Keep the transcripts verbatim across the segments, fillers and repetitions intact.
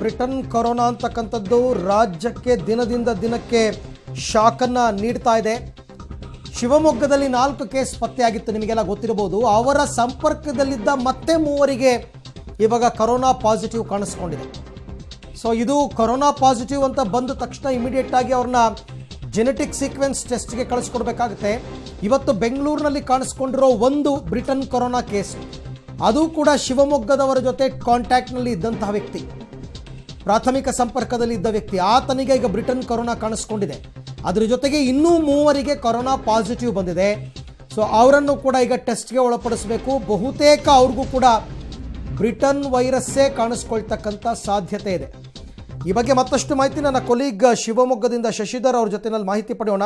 Britain corona ಅಂತಕ್ಕಂಥದ್ದು ರಾಜ್ಯಕ್ಕೆ ದಿನದಿಂದ ದಿನಕ್ಕೆ ಶಾಕ್ ಅನ್ನು ನೀಡ್ತಾ ಇದೆ. ಶಿವಮೊಗ್ಗದಲ್ಲಿ ನಾಲ್ಕು ಕೇಸ್ ಪತ್ತೆಯಾಗಿತ್ತು, ನಿಮಗೆಲ್ಲ ಗೊತ್ತಿರಬಹುದು. ಅವರ ಸಂಪರ್ಕದಲ್ಲಿದ್ದ ಮತ್ತೆ ಮೂವರಿಗೆ ಇವಾಗ ಕೊರೋನಾ ಪಾಸಿಟಿವ್ ಕಾಣಿಸ್ಕೊಂಡಿದೆ. ಸೊ ಇದು ಕೊರೋನಾ ಪಾಸಿಟಿವ್ ಅಂತ ಬಂದ ತಕ್ಷಣ ಇಮಿಡಿಯೇಟ್ ಆಗಿ ಅವ್ರನ್ನ ಜೆನೆಟಿಕ್ ಸೀಕ್ವೆನ್ಸ್ ಟೆಸ್ಟ್ಗೆ ಕಳಿಸ್ಕೊಡ್ಬೇಕಾಗುತ್ತೆ. ಇವತ್ತು ಬೆಂಗಳೂರಿನಲ್ಲಿ ಕಾಣಿಸ್ಕೊಂಡಿರೋ ಒಂದು ಬ್ರಿಟನ್ ಕೊರೋನಾ ಕೇಸ್, ಅದು ಕೂಡ ಶಿವಮೊಗ್ಗದವರ ಜೊತೆ ಕಾಂಟ್ಯಾಕ್ಟ್ನಲ್ಲಿ ಇದ್ದಂತಹ ವ್ಯಕ್ತಿ, ಪ್ರಾಥಮಿಕ ಸಂಪರ್ಕದಲ್ಲಿ ಇದ್ದ ವ್ಯಕ್ತಿ, ಆತನಿಗೆ ಈಗ ಬ್ರಿಟನ್ ಕೊರೋನಾ ಕಾಣಿಸ್ಕೊಂಡಿದೆ. ಅದರ ಜೊತೆಗೆ ಇನ್ನೂ ಮೂವರಿಗೆ ಕೊರೋನಾ ಪಾಸಿಟಿವ್ ಬಂದಿದೆ. ಸೊ ಅವರನ್ನು ಕೂಡ ಈಗ ಟೆಸ್ಟ್ಗೆ ಒಳಪಡಿಸಬೇಕು. ಬಹುತೇಕ ಅವ್ರಿಗೂ ಕೂಡ ಬ್ರಿಟನ್ ವೈರಸ್ಸೇ ಕಾಣಿಸ್ಕೊಳ್ತಕ್ಕಂಥ ಸಾಧ್ಯತೆ ಇದೆ. ಈ ಬಗ್ಗೆ ಮತ್ತಷ್ಟು ಮಾಹಿತಿ ನನ್ನ ಕೊಲೀಗ್ ಶಿವಮೊಗ್ಗದಿಂದ ಶಶಿಧರ್ ಅವ್ರ ಜೊತೆನಲ್ಲಿ ಮಾಹಿತಿ ಪಡೆಯೋಣ.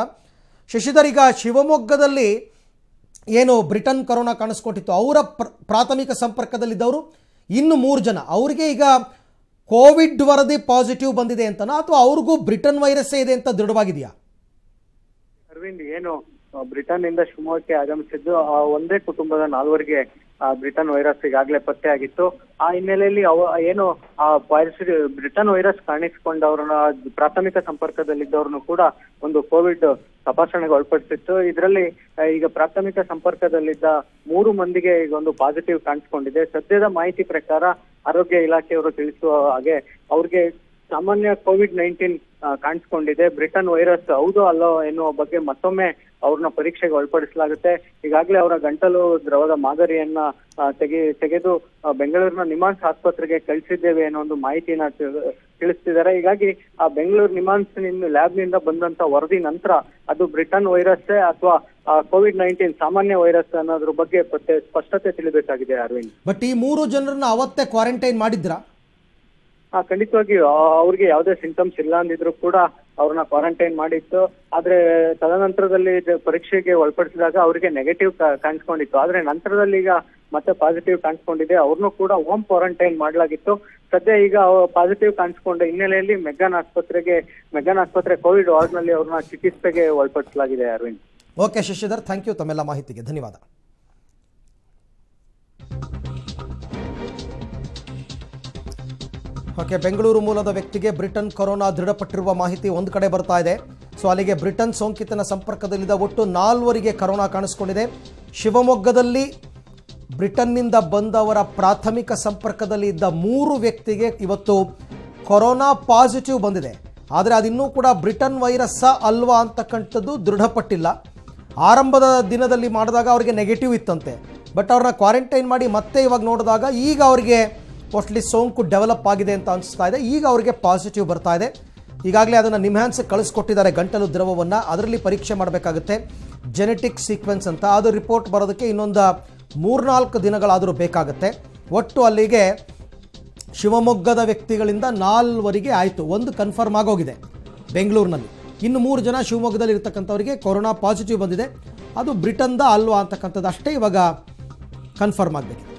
ಶಶಿಧರ್, ಈಗ ಶಿವಮೊಗ್ಗದಲ್ಲಿ ಏನು ಬ್ರಿಟನ್ ಕೊರೋನಾ ಕಾಣಿಸ್ಕೊಂಡಿತ್ತು, ಅವರ ಪ್ರಾಥಮಿಕ ಸಂಪರ್ಕದಲ್ಲಿದ್ದವರು ಇನ್ನು ಮೂರು ಜನ, ಅವರಿಗೆ ಈಗ ಕೋವಿಡ್ ವರದಿ ಪಾಸಿಟಿವ್ ಬಂದಿದೆ ಅಂತನಾ ಅಥವಾ ಅವ್ರಿಗೂ ಬ್ರಿಟನ್ ವೈರಸ್ಸೇ ಇದೆ ಅಂತ ದೃಢವಾಗಿದೆಯಾ? ಅರವಿಂದ್, ಏನು ಬ್ರಿಟನ್ ಇಂದ ಶಿವಮೊಗ್ಗಕ್ಕೆ ಆಗಮಿಸಿದ್ದು ಆ ಒಂದೇ ಕುಟುಂಬದ ನಾಲ್ವರಿಗೆ ಬ್ರಿಟನ್ ವೈರಸ್ ಈಗಾಗಲೇ ಪತ್ತೆ ಆಗಿತ್ತು. ಆ ಹಿನ್ನೆಲೆಯಲ್ಲಿ ಏನು ಆ ವೈರಸ್ ಬ್ರಿಟನ್ ವೈರಸ್ ಕಾಣಿಸಿಕೊಂಡವ್ರನ್ನ ಪ್ರಾಥಮಿಕ ಸಂಪರ್ಕದಲ್ಲಿದ್ದವ್ರನ್ನು ಕೂಡ ಒಂದು ಕೋವಿಡ್ ತಪಾಸಣೆಗೆ ಒಳಪಡಿಸಿತ್ತು. ಇದರಲ್ಲಿ ಈಗ ಪ್ರಾಥಮಿಕ ಸಂಪರ್ಕದಲ್ಲಿದ್ದ ಮೂರು ಮಂದಿಗೆ ಈಗ ಒಂದು ಪಾಸಿಟಿವ್ ಕಾಣಿಸ್ಕೊಂಡಿದೆ. ಸದ್ಯದ ಮಾಹಿತಿ ಪ್ರಕಾರ ಆರೋಗ್ಯ ಇಲಾಖೆಯವರು ತಿಳಿಸುವ ಹಾಗೆ ಅವ್ರಿಗೆ ಸಾಮಾನ್ಯ ಕೋವಿಡ್ ನೈನ್ಟೀನ್ ಕಾಣಿಸ್ಕೊಂಡಿದೆ. ಬ್ರಿಟನ್ ವೈರಸ್ ಹೌದು ಅಲ್ಲೋ ಎನ್ನುವ ಬಗ್ಗೆ ಮತ್ತೊಮ್ಮೆ ಅವ್ರನ್ನ ಪರೀಕ್ಷೆಗೆ ಒಳಪಡಿಸಲಾಗುತ್ತೆ. ಈಗಾಗಲೇ ಅವರ ಗಂಟಲು ದ್ರವದ ಮಾದರಿಯನ್ನ ತೆಗೆ ತೆಗೆದು ಬೆಂಗಳೂರಿನ ನಿಮ್ಹಾನ್ಸ್ ಆಸ್ಪತ್ರೆಗೆ ಕಳಿಸಿದ್ದೇವೆ ಅನ್ನೋ ಒಂದು ಮಾಹಿತಿಯನ್ನ ತಿಳಿಸ್ತಿದ್ದಾರೆ. ಹೀಗಾಗಿ ಆ ಬೆಂಗಳೂರು ನಿಮ್ಹಾನ್ಸ್ ಲ್ಯಾಬ್ ನಿಂದ ಬಂದಂತ ವರದಿ ನಂತರ ಅದು ಬ್ರಿಟನ್ ವೈರಸ್ಸೇ ಅಥವಾ ಕೋವಿಡ್ ನೈನ್ಟೀನ್ ಸಾಮಾನ್ಯ ವೈರಸ್ ಅನ್ನೋದ್ರ ಬಗ್ಗೆ ಸ್ಪಷ್ಟತೆ ತಿಳಿಬೇಕಾಗಿದೆ ಅರವಿಂದ್. ಬಟ್ ಈ ಮೂರು ಜನರನ್ನ ಅವತ್ತೇ ಕ್ವಾರಂಟೈನ್ ಮಾಡಿದ್ರಾ? ಖಂಡಿತವಾಗಿ ಅವ್ರಿಗೆ ಯಾವುದೇ ಸಿಂಪ್ಟಮ್ಸ್ ಇಲ್ಲ ಅಂದಿದ್ರು ಕೂಡ ಅವ್ರನ್ನ ಕ್ವಾರಂಟೈನ್ ಮಾಡಿತ್ತು. ಆದ್ರೆ ತದನಂತರದಲ್ಲಿ ಪರೀಕ್ಷೆಗೆ ಒಳಪಡಿಸಿದಾಗ ಅವರಿಗೆ ನೆಗೆಟಿವ್ ಕಾಣಿಸ್ಕೊಂಡಿತ್ತು. ಆದ್ರೆ ನಂತರದಲ್ಲಿ ಈಗ ಮತ್ತೆ ಪಾಸಿಟಿವ್ ಕಾಣಿಸ್ಕೊಂಡಿದೆ. ಅವ್ರನ್ನೂ ಕೂಡ ಹೋಮ್ ಕ್ವಾರಂಟೈನ್ ಮಾಡಲಾಗಿತ್ತು. ಸದ್ಯ ಈಗ ಪಾಸಿಟಿವ್ ಕಾಣಿಸ್ಕೊಂಡ ಹಿನ್ನೆಲೆಯಲ್ಲಿ ಮೆಗ್ಗಾನ್ ಆಸ್ಪತ್ರೆಗೆ ಮೆಗ್ಗಾನ್ ಆಸ್ಪತ್ರೆ ಕೋವಿಡ್ ವಾರ್ಡ್ ನಲ್ಲಿ ಅವ್ರನ್ನ ಚಿಕಿತ್ಸೆಗೆ ಒಳಪಡಿಸಲಾಗಿದೆ Arvind. Okay Shashidhar, thank you ತಮ್ಮೆಲ್ಲ ಮಾಹಿತಿಗೆ, ಧನ್ಯವಾದ. ಓಕೆ, ಬೆಂಗಳೂರು ಮೂಲದ ವ್ಯಕ್ತಿಗೆ ಬ್ರಿಟನ್ ಕೊರೋನಾ ದೃಢಪಟ್ಟಿರುವ ಮಾಹಿತಿ ಒಂದು ಕಡೆ ಬರ್ತಾ ಇದೆ. ಸೊ ಅಲ್ಲಿಗೆ ಬ್ರಿಟನ್ ಸೋಂಕಿತನ ಸಂಪರ್ಕದಲ್ಲಿದ್ದ ಒಟ್ಟು ನಾಲ್ವರಿಗೆ ಕೊರೋನಾ ಕಾಣಿಸ್ಕೊಂಡಿದೆ. ಶಿವಮೊಗ್ಗದಲ್ಲಿ ಬ್ರಿಟನ್ನಿಂದ ಬಂದವರ ಪ್ರಾಥಮಿಕ ಸಂಪರ್ಕದಲ್ಲಿ ಇದ್ದ ಮೂರು ವ್ಯಕ್ತಿಗೆ ಇವತ್ತು ಕೊರೋನಾ ಪಾಸಿಟಿವ್ ಬಂದಿದೆ. ಆದರೆ ಅದಿನ್ನೂ ಕೂಡ ಬ್ರಿಟನ್ ವೈರಸ್ಸಾ ಅಲ್ವಾ ಅಂತಕ್ಕಂಥದ್ದು ದೃಢಪಟ್ಟಿಲ್ಲ. ಆರಂಭದ ದಿನದಲ್ಲಿ ಮಾಡಿದಾಗ ಅವರಿಗೆ ನೆಗೆಟಿವ್ ಇತ್ತಂತೆ, ಬಟ್ ಅವ್ರನ್ನ ಕ್ವಾರಂಟೈನ್ ಮಾಡಿ ಮತ್ತೆ ಇವಾಗ ನೋಡಿದಾಗ ಈಗ ಅವರಿಗೆ ಒಟ್ಲಿ ಸೋಂಕು ಡೆವಲಪ್ ಆಗಿದೆ ಅಂತ ಅನಿಸ್ತಾ ಇದೆ. ಈಗ ಅವರಿಗೆ ಪಾಸಿಟಿವ್ ಬರ್ತಾ ಇದೆ. ಈಗಾಗಲೇ ಅದನ್ನು ನಿಮ್ಹಾನ್ಸ್ ಕಳಿಸ್ಕೊಟ್ಟಿದ್ದಾರೆ, ಗಂಟಲು ದ್ರವವನ್ನು. ಅದರಲ್ಲಿ ಪರೀಕ್ಷೆ ಮಾಡಬೇಕಾಗುತ್ತೆ, ಜೆನೆಟಿಕ್ ಸೀಕ್ವೆನ್ಸ್ ಅಂತ. ಅದು ರಿಪೋರ್ಟ್ ಬರೋದಕ್ಕೆ ಇನ್ನೊಂದು ಮೂರ್ನಾಲ್ಕು ದಿನಗಳಾದರೂ ಬೇಕಾಗುತ್ತೆ. ಒಟ್ಟು ಅಲ್ಲಿಗೆ ಶಿವಮೊಗ್ಗದ ವ್ಯಕ್ತಿಗಳಿಂದ ನಾಲ್ವರಿಗೆ ಆಯಿತು, ಒಂದು ಕನ್ಫರ್ಮ್ ಆಗೋಗಿದೆ ಬೆಂಗಳೂರಿನಲ್ಲಿ. ಇನ್ನು ಮೂರು ಜನ ಶಿವಮೊಗ್ಗದಲ್ಲಿ ಇರ್ತಕ್ಕಂಥವರಿಗೆ ಕೊರೋನಾ ಪಾಸಿಟಿವ್ ಬಂದಿದೆ. ಅದು ಬ್ರಿಟನ್ದ ಅಲ್ವಾ ಅಂತಕ್ಕಂಥದ್ದು ಅಷ್ಟೇ ಇವಾಗ ಕನ್ಫರ್ಮ್ ಆಗಬೇಕಿದೆ.